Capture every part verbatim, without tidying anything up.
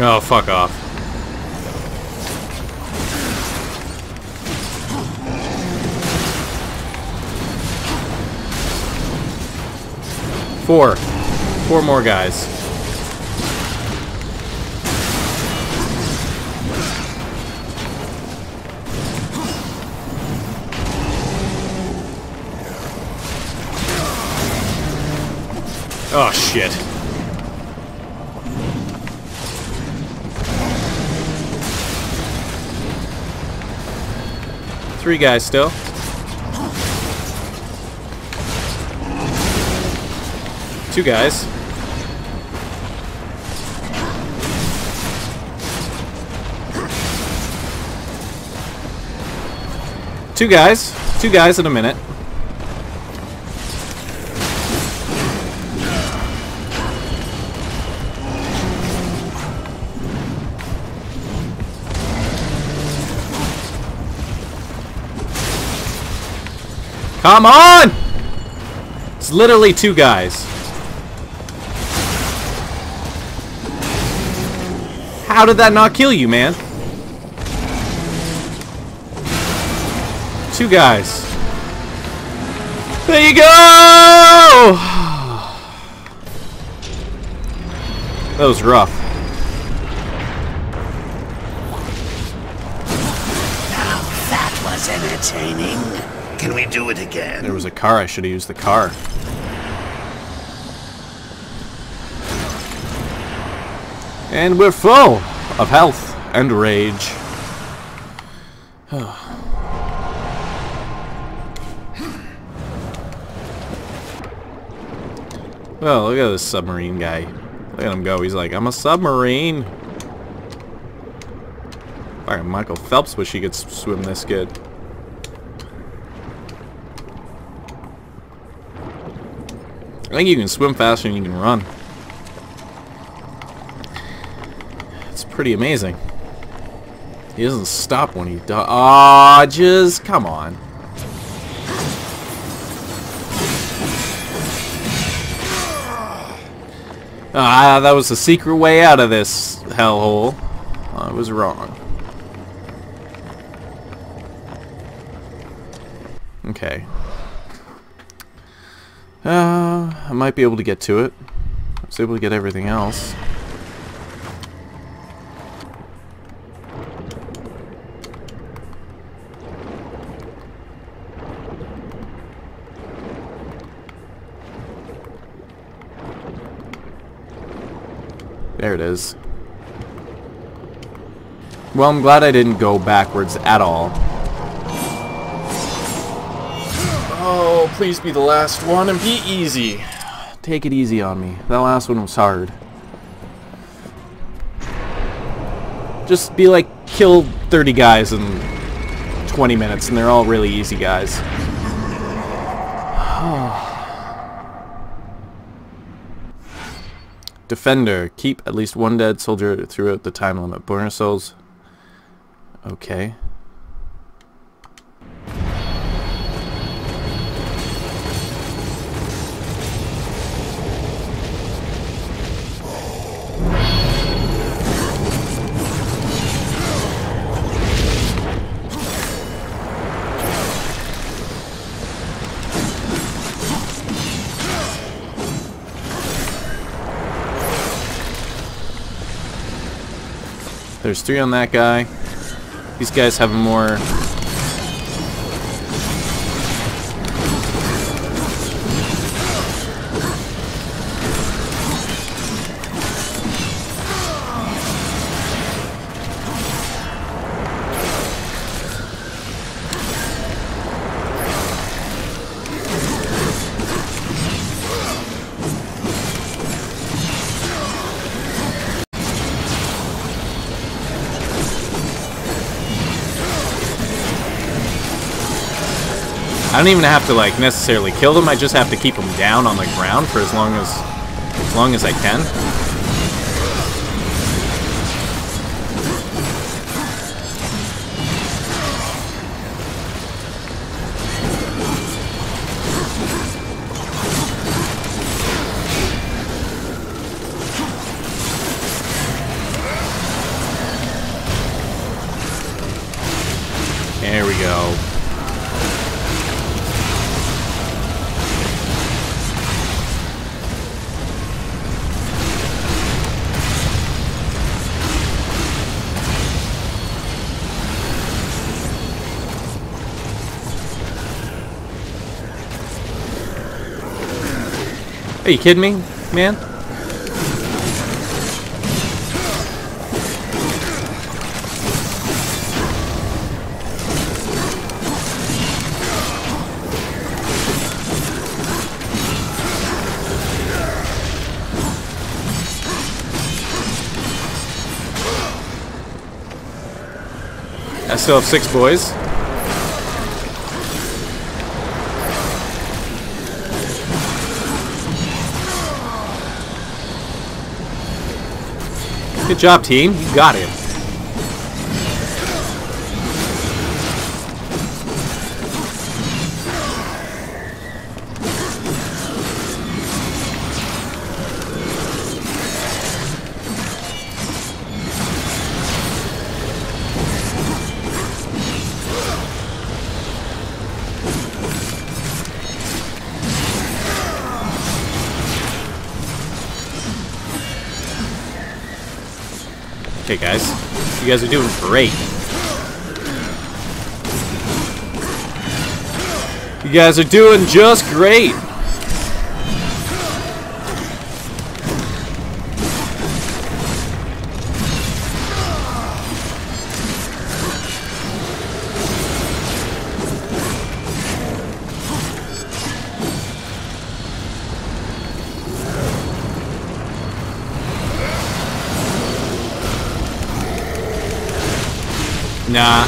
Oh, fuck off. Four. Four more guys. Oh, shit. Three guys still. Two guys. Two guys. Two guys in a minute. Come on! It's literally two guys. How did that not kill you, man? Two guys. There you go! That was rough. Now that was entertaining. Can we do it again? There was a car. I should have used the car. And we're full of health and rage. Well, look at this submarine guy. Look at him go. He's like, I'm a submarine. Alright, Michael Phelps wish he could swim this good. I think you can swim faster than you can run. It's pretty amazing. He doesn't stop when he dodges. Come on. Ah, that was the secret way out of this hellhole. I was wrong. Okay. Uh, I might be able to get to it. I was able to get everything else. There it is. Well, I'm glad I didn't go backwards at all. Oh, please be the last one and be easy. Take it easy on me. That last one was hard. Just be like, kill thirty guys in twenty minutes, and they're all really easy guys. Defender. Keep at least one dead soldier throughout the time limit. Bane of Souls. Okay. There's three on that guy. These guys have more. I don't even have to like necessarily kill them. I just have to keep them down on the ground for as long as as long as I can. There we go. Are you kidding me, man? I still have six boys. Good job, team. You got him. Okay, guys, you guys are doing great. You guys are doing just great. Nah.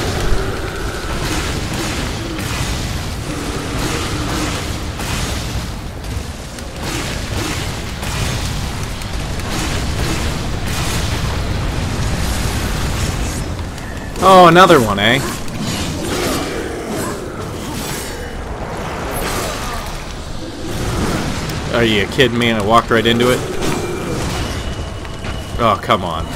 Oh, another one, eh? Are you kidding me? And I walked right into it? Oh, come on.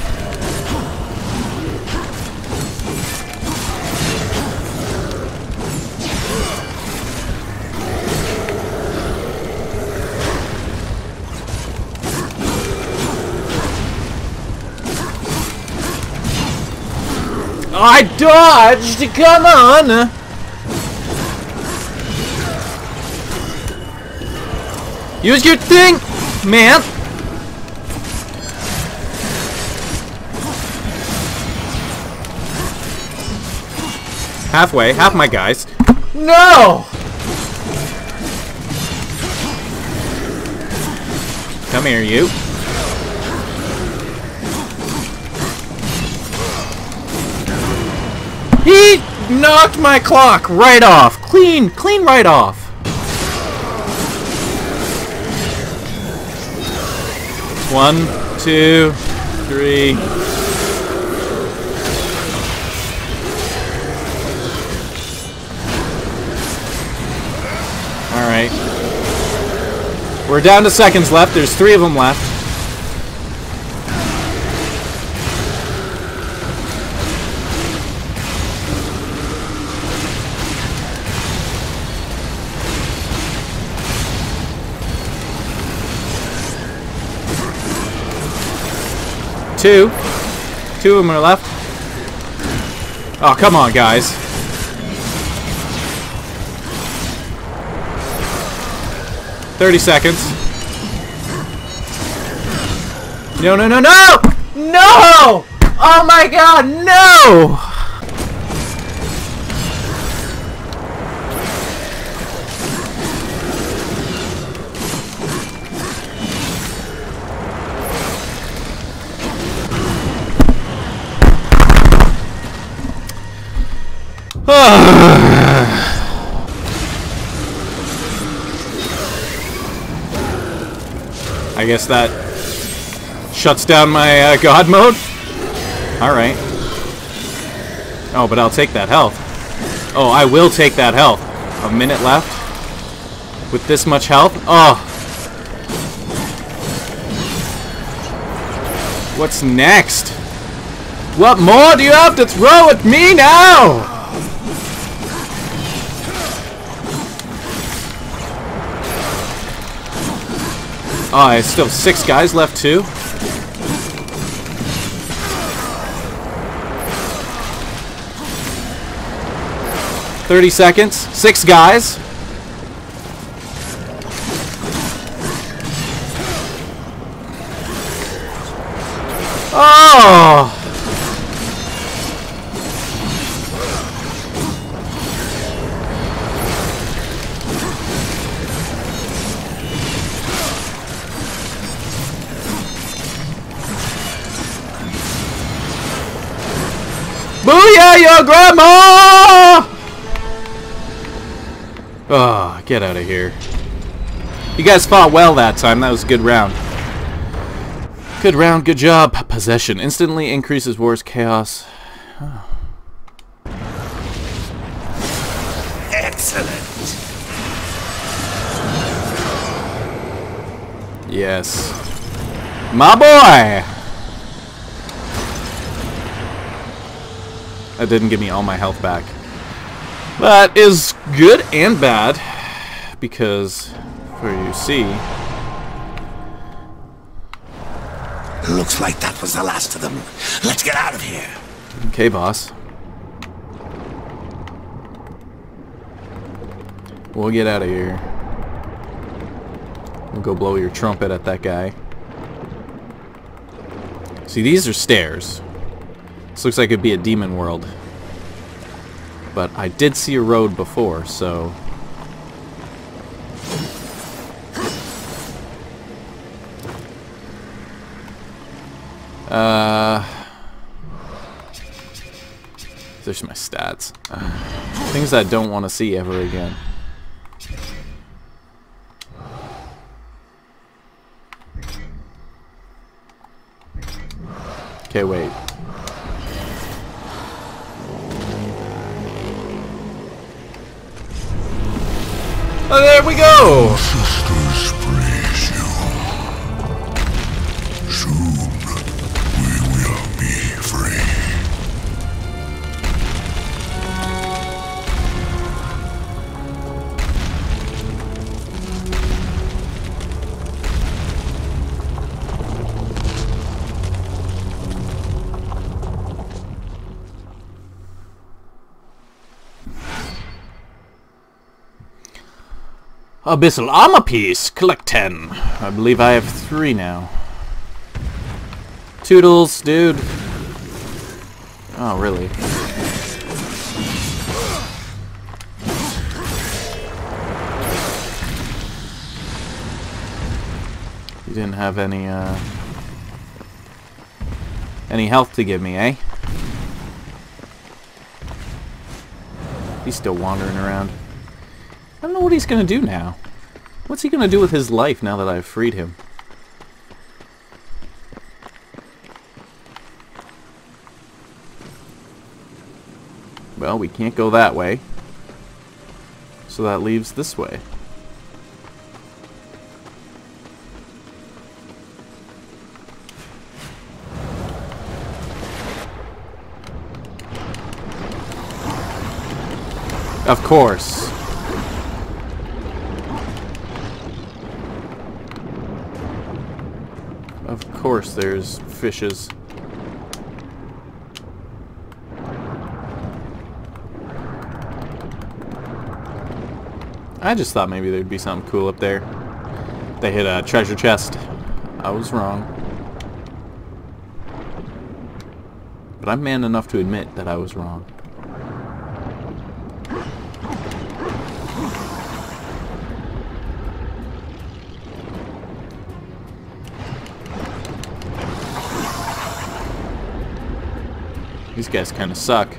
I dodged! Come on! Use your thing, man! Halfway, half my guys. No! Come here, you. He knocked my clock right off. Clean, clean right off. One, two, three. All right. We're down to seconds left. There's three of them left. Two. Two of them are left. Oh, come on, guys. thirty seconds. No, no, no, no! No! Oh my god, no! I guess that shuts down my uh, god mode. Alright. Oh, but I'll take that health. Oh, I will take that health. A minute left. With this much health? Oh. What's next? What more do you have to throw at me now? Oh, I still have six guys left too. Thirty seconds. Six guys. Oh. Booyah, your grandma! Oh, get out of here. You guys fought well that time. That was a good round. Good round. Good job. Possession. Instantly increases war's chaos. Oh. Excellent. Yes. My boy! That didn't give me all my health back. That is good and bad, because, for you see... Looks like that was the last of them. Let's get out of here. Okay, boss. We'll get out of here. We'll go blow your trumpet at that guy. See, these are stairs. This looks like it'd be a demon world. But I did see a road before, so... Uh... There's my stats. Uh, things I don't want to see ever again. Okay, wait. Oh, there we go! Your sisters praise you. Soon we will be free. Abyssal armor piece. Collect ten. I believe I have three now. Toodles, dude. Oh, really? You didn't have any, uh... any health to give me, eh? He's still wandering around. I don't know what he's gonna do now. What's he gonna do with his life now that I've freed him? Well, we can't go that way. So that leaves this way. Of course. Of course there's fishes. I just thought maybe there'd be something cool up there. They hit a treasure chest. I was wrong. But I'm man enough to admit that I was wrong. These guys kind of suck.